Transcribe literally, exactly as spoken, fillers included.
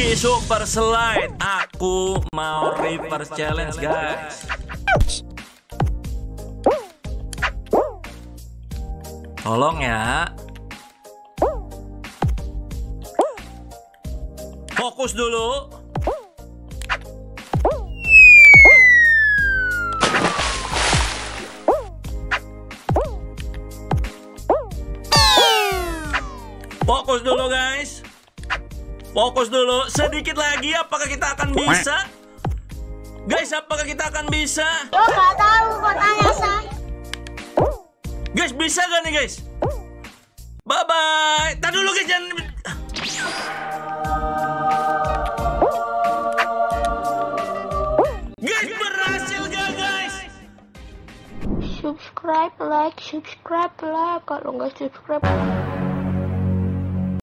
Super slide, aku mau reverse challenge, guys. Tolong ya. Fokus dulu. Fokus dulu, guys. Fokus dulu, sedikit lagi. Apakah kita akan bisa, guys? Apakah kita akan bisa? Yo, gak tahu, kok tanya saya. Guys, bisa gak nih, guys? Bye bye. Tar dulu, guys, jangan. Guys, berhasil gak, guys? Subscribe, like, subscribe lah. Kalau nggak subscribe.